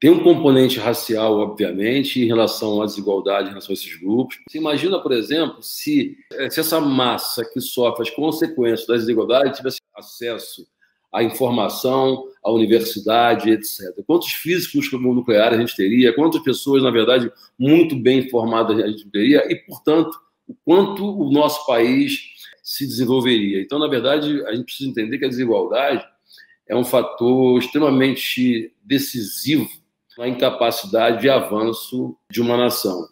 Tem um componente racial, obviamente, em relação à desigualdade, em relação a esses grupos. Você imagina, por exemplo, se essa massa que sofre as consequências da desigualdade tivesse acesso à informação, à universidade, etc. Quantos físicos nucleares a gente teria? Quantas pessoas, na verdade, muito bem informadas a gente teria? E, portanto, o quanto o nosso país se desenvolveria? Então, na verdade, a gente precisa entender que a desigualdade é um fator extremamente decisivo na incapacidade de avanço de uma nação.